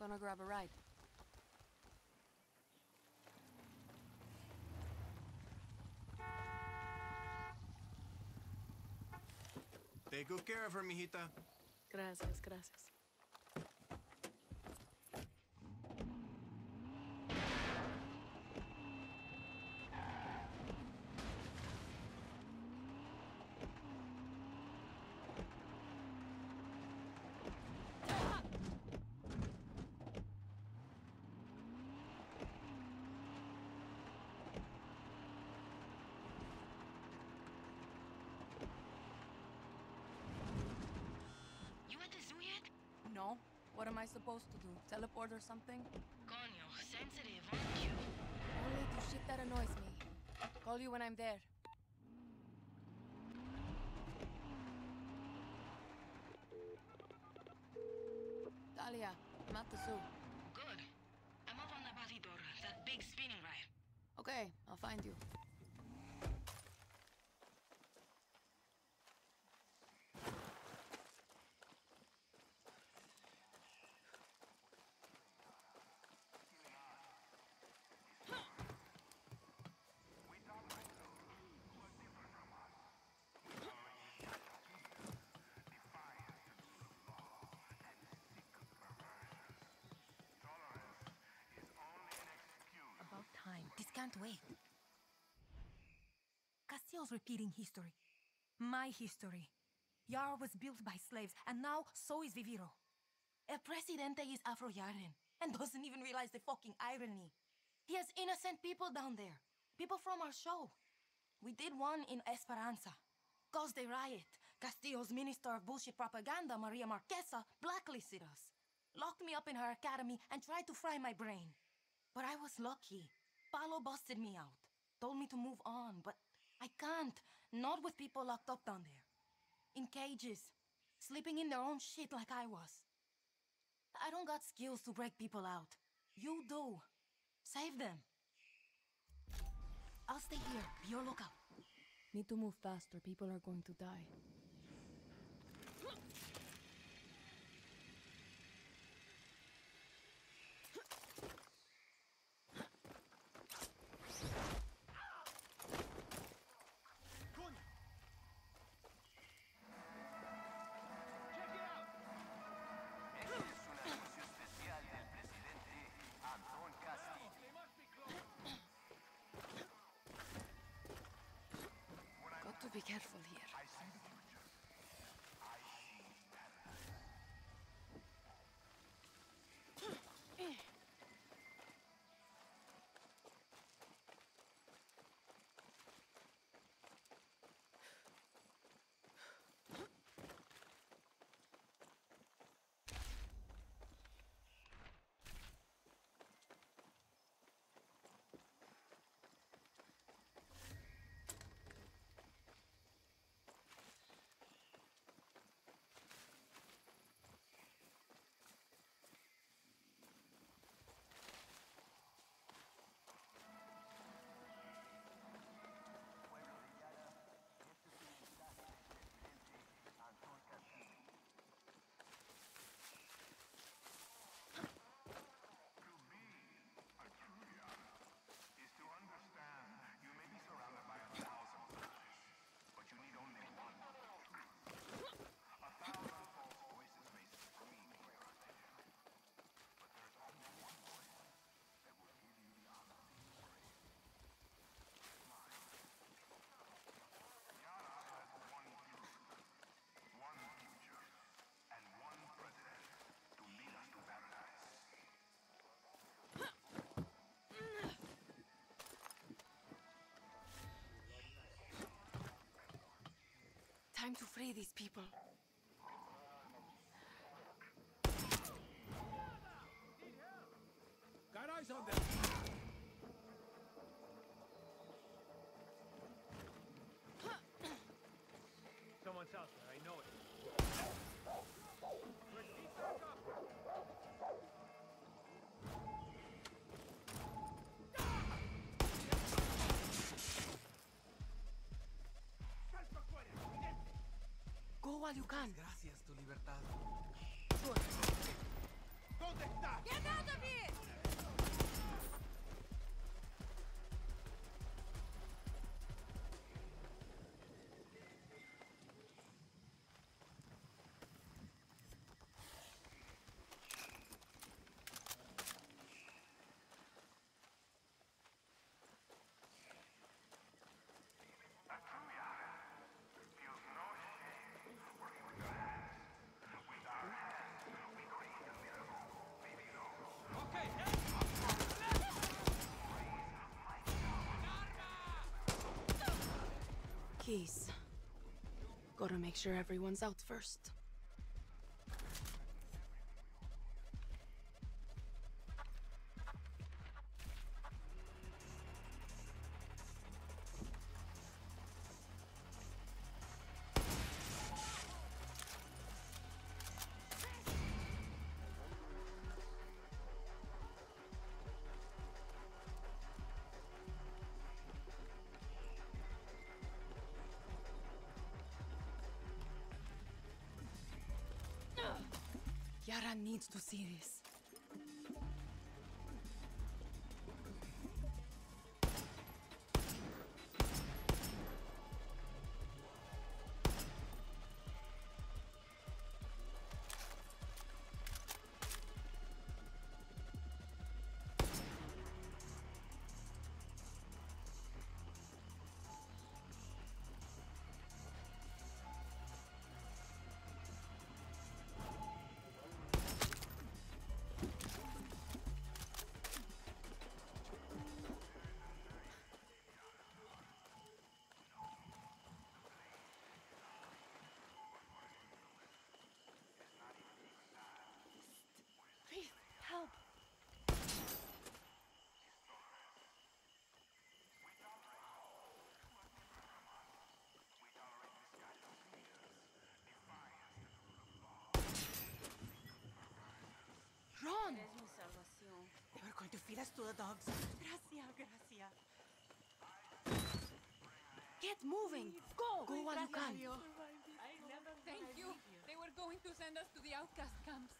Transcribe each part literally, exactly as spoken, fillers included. Gonna grab a ride. Take good care of her, mijita. Gracias, gracias. What am I supposed to do? Teleport or something? Coño, sensitive, aren't you? Only to shit that annoys me. Call you when I'm there. Talia, I'm at the zoo. Good. I'm up on the batidor, that big spinning ride. Okay, I'll find you. Can't wait. Castile's repeating history. My history. Yar was built by slaves, and now so is Viviro. El Presidente is afro-yaren, and doesn't even realize the fucking irony. He has innocent people down there. People from our show. We did one in Esperanza. Caused a riot. Castillo's Minister of Bullshit Propaganda, Maria Marquessa, blacklisted us. Locked me up in her academy and tried to fry my brain. But I was lucky. Paolo busted me out, told me to move on, but I can't. Not with people locked up down there. In cages, sleeping in their own shit like I was. I don't got skills to break people out. You do. Save them. I'll stay here. Be your lookout. Need to move faster. People are going to die. Antón Castillo. Got to be careful here. I see the future. I see better. Time to free these people. Got eyes on them! Someone's out there, I know it. Receive back up! Go while you can. Gracias, tu libertad. Sure. ¿Dónde está? Get out of here! Keys. Gotta make sure everyone's out first. Yaran needs to see this. Help! Run! They were going to feed us to the dogs. Gracias, gracias. Get moving! Go! Go while you can. I never Thank you. They were going to send us to the outcast camps.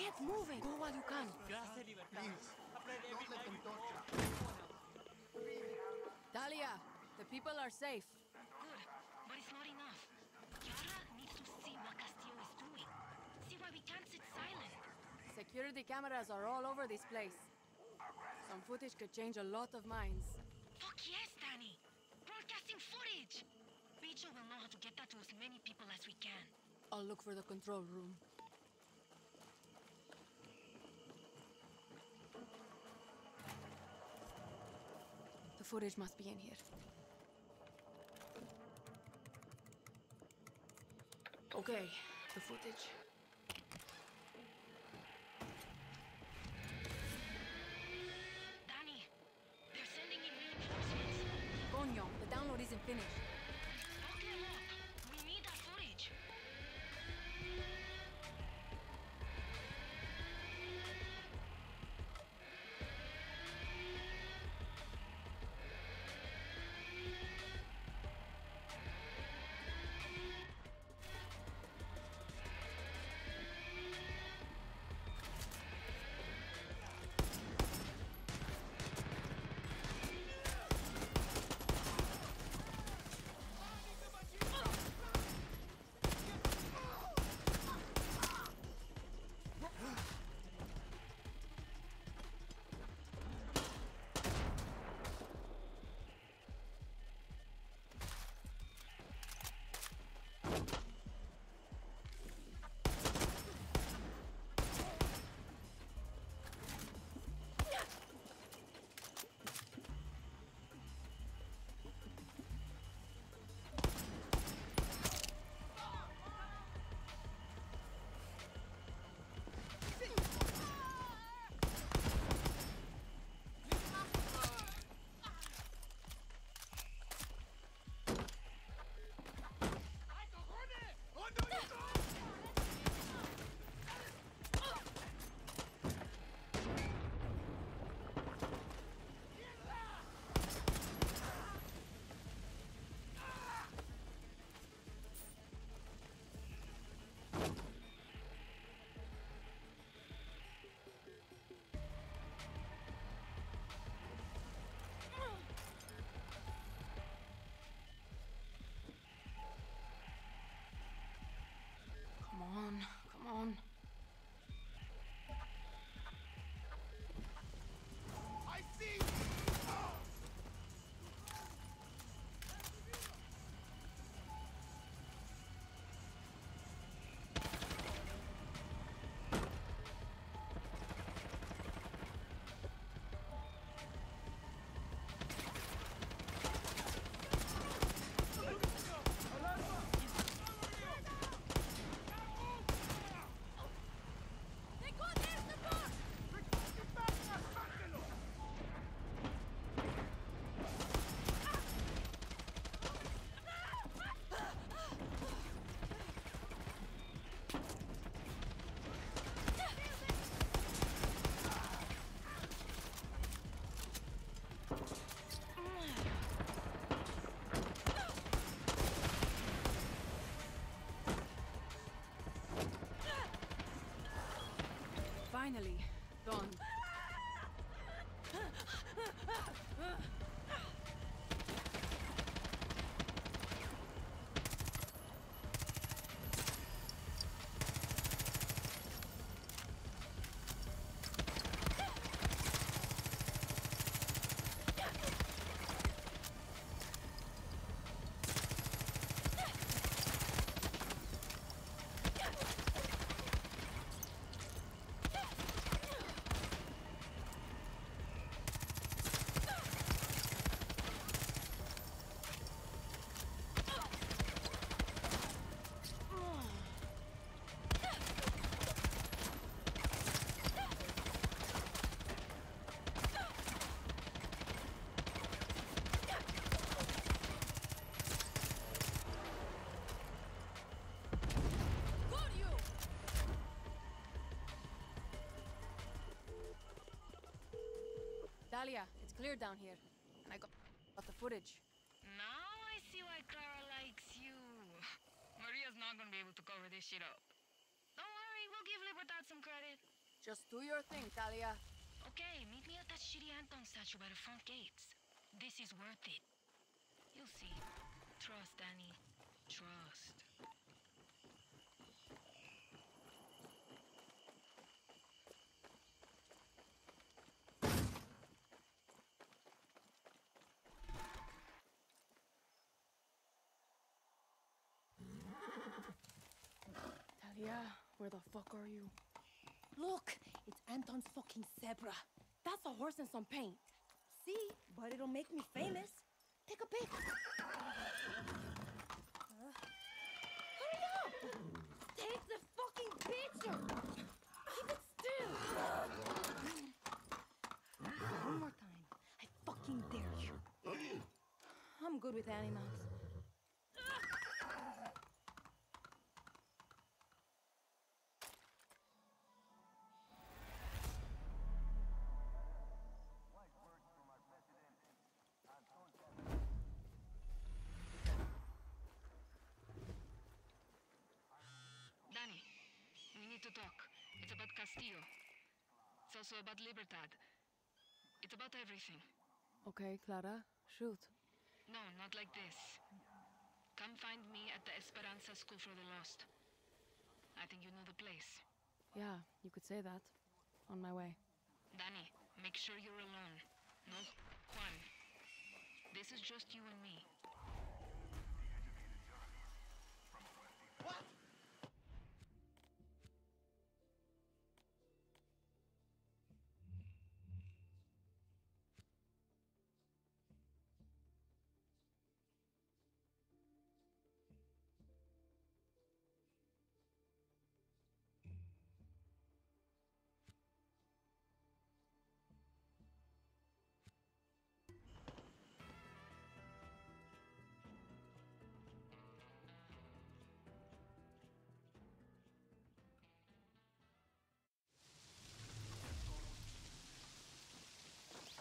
Get moving! Go while you can! Gracias, Libertad. Please, don't let them torture. Dalia, the people are safe. Good, but it's not enough. Clara needs to see what Castillo is doing. See why we can't sit silent. Security cameras are all over this place. Some footage could change a lot of minds. Fuck yes, Dani! Broadcasting footage! Bicho will know how to get that to as many people as we can. I'll look for the control room. The footage must be in here. Okay, the footage. Dani, they're sending in reinforcements. Coño, the download isn't finished. Fuck them up. We need that footage. Finally, gone. Dalia, it's clear down here, and I got the footage. Now I see why Clara likes you. Maria's not gonna be able to cover this shit up. Don't worry, we'll give Libertad some credit. Just do your thing, Dalia. Okay, meet me at that shitty Anton statue by the front gates. This is worth it. You'll see. Trust, Dani. Trust. Yeah, where the fuck are you? Look, it's Anton's fucking zebra. That's a horse and some paint. See, but it'll make me famous. Take a pic. Uh, hurry up! Take the fucking picture! Keep it still! One more time. I fucking dare you. I'm good with animals. Dani, we need to talk. It's about Castillo. It's also about Libertad. It's about everything. Okay, Clara, shoot. No, not like this. Come find me at the Esperanza School for the Lost. I think you know the place. Yeah, you could say that. On my way. Dani, make sure you're alone. No, Juan. This is just you and me. What?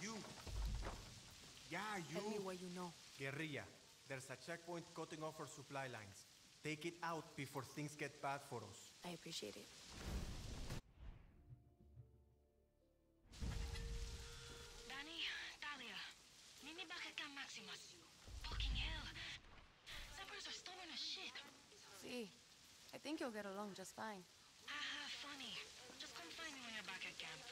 You! Yeah, you! Tell me what you know. Guerrilla. There's a checkpoint cutting off our supply lines. Take it out before things get bad for us. I appreciate it. Dani, Talia, meet me back at Camp Maximus. Fucking hell! Semperors are stolen as shit. See, I think you'll get along just fine. Haha, funny. Just come find me when you're back at camp.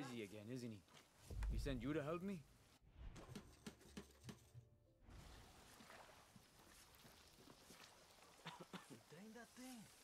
busy again, isn't he? He sent you to help me? Dang that thing.